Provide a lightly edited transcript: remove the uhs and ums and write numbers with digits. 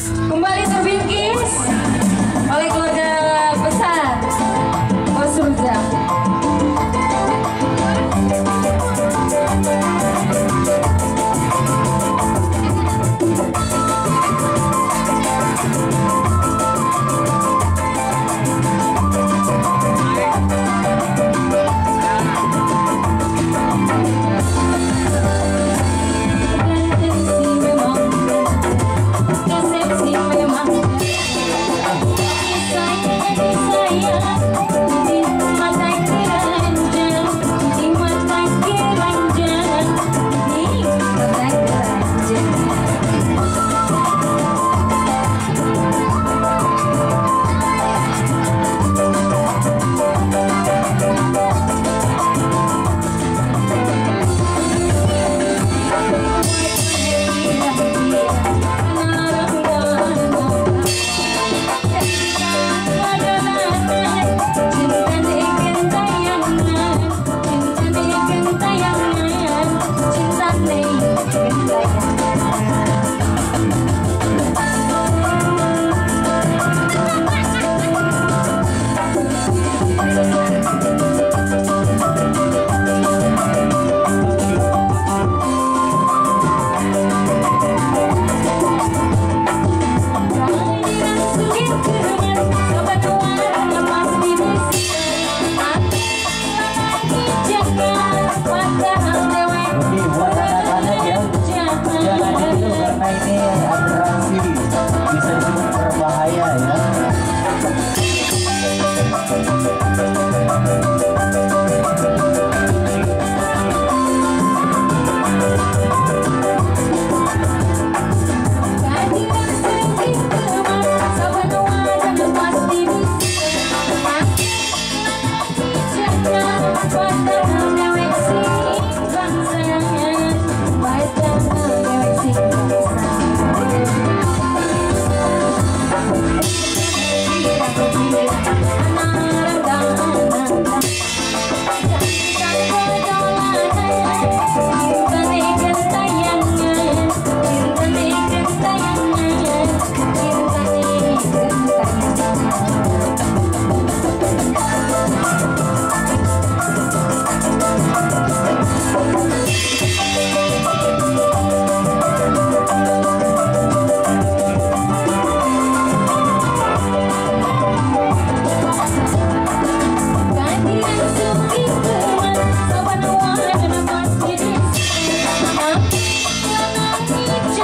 Kembali terbingkis oleh keluarga besar Osurja. Ini buat anak-anak yang jalan dulu karena ini atraksi.